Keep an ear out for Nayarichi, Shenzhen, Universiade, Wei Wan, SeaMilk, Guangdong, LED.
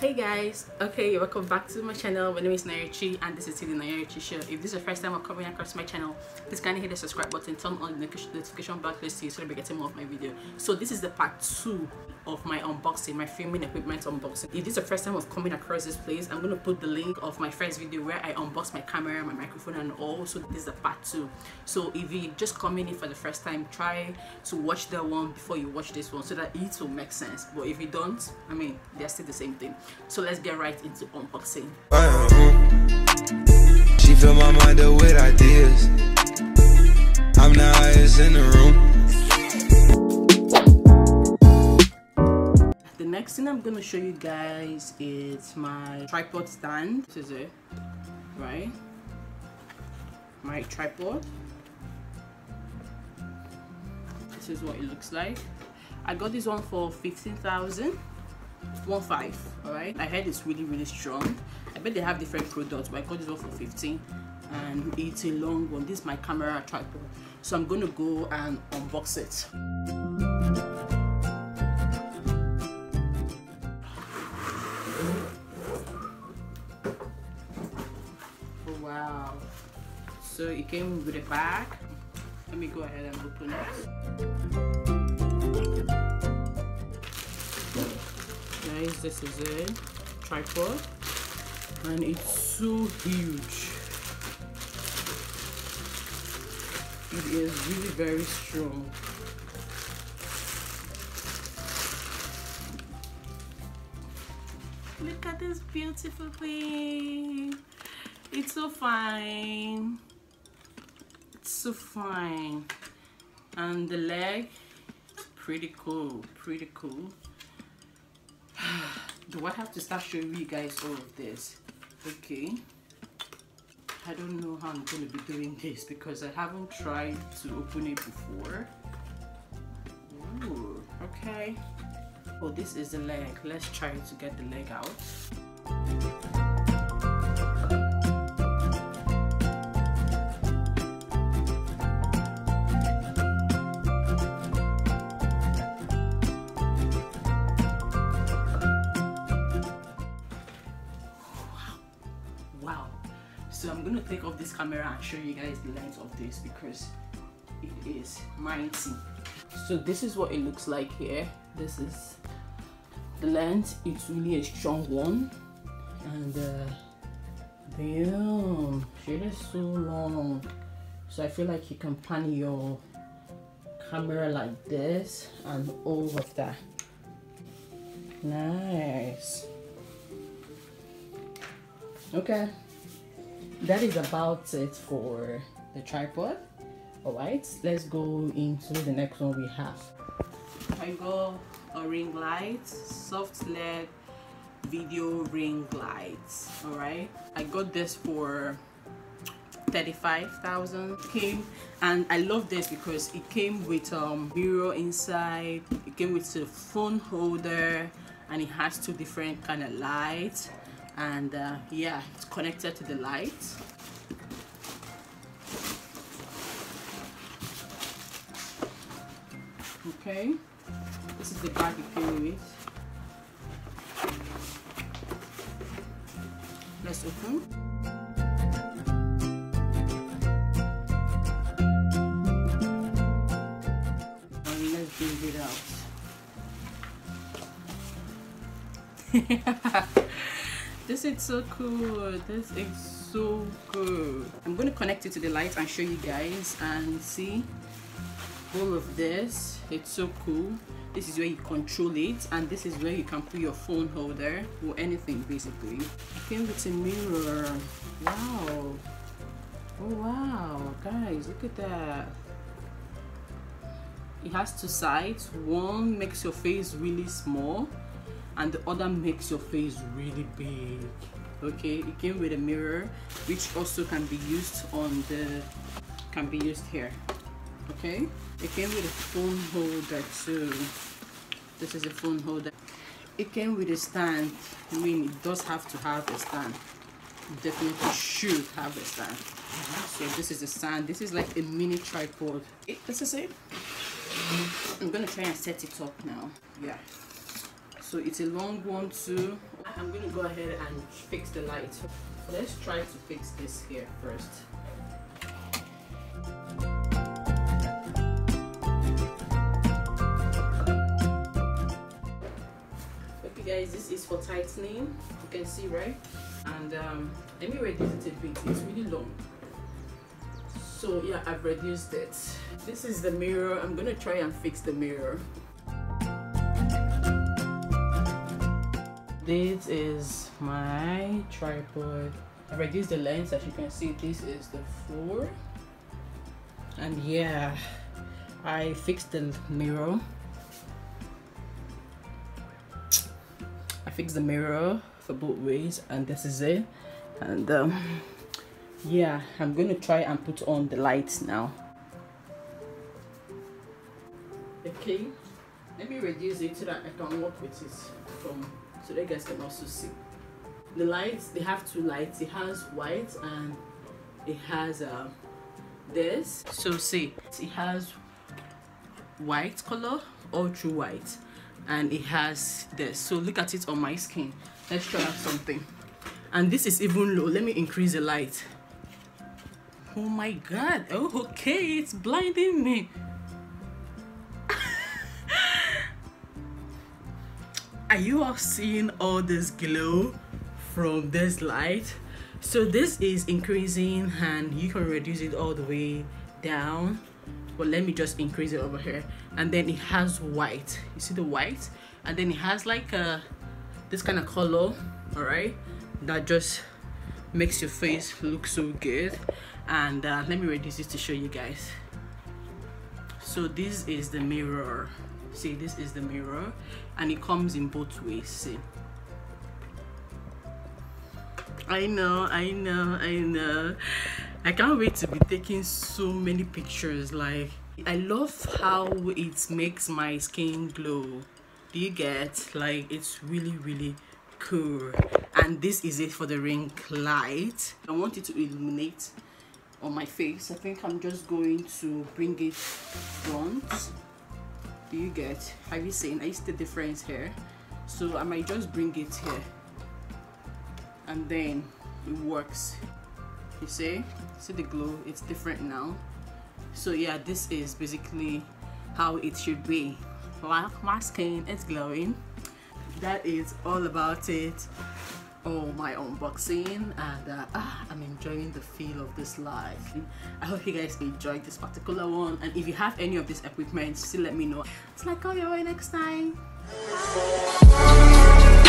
Hey guys, okay, welcome back to my channel. My name is Nayarichi and this is the Nayarichi Show. If this is your first time of coming across my channel, please kindly hit the subscribe button, turn on the notification bell close to you so you'll be getting more of my video. So this is the part 2 of my unboxing, my filming equipment unboxing. If this is your first time of coming across this place, I'm going to put the link of my first video where I unboxed my camera, my microphone and all. So this is the part 2. So if you just coming in for the first time, try to watch that one before you watch this one so that it will make sense. But if you don't, I mean, they're still the same thing. So let's get right into unboxing. She filled my mind up with ideas. I'm the highest in the room. The next thing I'm gonna show you guys is my tripod stand. This is it, right? My tripod. This is what it looks like. I got this one for 15,000. 1.5. All right, I heard it's really strong. I bet they have different products, but I got this one for 15 and it's a long one. This is my camera tripod, so I'm gonna go and unbox it. Oh wow, so it came with a bag. Let me go ahead and open it. Guys, this is a tripod and it's so huge. It is really very strong. Look at this beautiful thing. It's so fine. It's so fine. And the leg, pretty cool, pretty cool. Do I have to start showing you guys all of this? Okay, I don't know how I'm going to be doing this because I haven't tried to open it before. Ooh, okay. Oh, this is the leg. Let's try to get the leg out. So I'm gonna take off this camera and show you guys the length of this because it is mighty. So this is what it looks like here. This is the length. It's really a strong one. And damn, it is so long. So I feel like you can pan your camera like this and all of that. Nice. Okay. That is about it for the tripod. All right, let's go into the next one we have. I got a ring light, soft LED video ring lights. All right, I got this for 35,000. Came, and I love this because it came with mirror inside. It came with a phone holder, and it has two different kind of lights. And yeah, it's connected to the light. Okay, this is the bag it came with. Let's open. And let's bring it out. This is so cool. This is so good. I'm going to connect it to the light and show you guys and see all of this. It's so cool. This is where you control it, and this is where you can put your phone holder or anything basically. It came with a mirror. Wow. Oh wow, guys, look at that. It has two sides. One makes your face really small and the other makes your face really big. Okay, it came with a mirror which also can be used on the here. Okay, it came with a phone holder too. This is a phone holder. It came with a stand. I mean, it does have to have a stand. It definitely should have a stand. So this is a stand. This is like a mini tripod. This is it. I'm gonna try and set it up now. Yeah. So it's a long one too. I'm gonna go ahead and fix the light. Let's try to fix this here first. Okay guys, this is for tightening, you can see, right? And let me reduce it a bit, it's really long. So yeah, I've reduced it. This is the mirror. I'm gonna try and fix the mirror. This is my tripod. I reduced the lens, as you can see. This is the floor. And yeah, I fixed the mirror. I fixed the mirror for both ways, and this is it. And yeah, I'm gonna try and put on the lights now. Okay, let me reduce it so that I can work with it from, so that you guys can also see. The lights, they have two lights. It has white and it has this. So see, it has white color, all through white, and it has this. So look at it on my skin. Let's try out something. And this is even low. Let me increase the light. Oh my god. Oh, okay, it's blinding me. Are you all seeing all this glow from this light? So this is increasing, and you can reduce it all the way down, but let me just increase it over here. And then it has white, you see the white, and then it has like this kind of color, all right, that just makes your face look so good. And let me reduce this to show you guys. So this is the mirror. See, this is the mirror, and it comes in both ways. See, I know, I can't wait to be taking so many pictures. Like, I love how it makes my skin glow. Do you get? Like, it's really, really cool. And this is it for the ring light. I want it to illuminate on my face. I think I'm just going to bring it front. Do you get? Have you seen? I see the difference here. So I might just bring it here, and then it works. You see? See the glow? It's different now. So yeah, this is basically how it should be. Like my skin, it's glowing. That is all about it. Oh, my unboxing, and I'm enjoying the feel of this life. I hope you guys enjoyed this particular one, and if you have any of this equipment, still let me know. Till I call you away next time. Bye.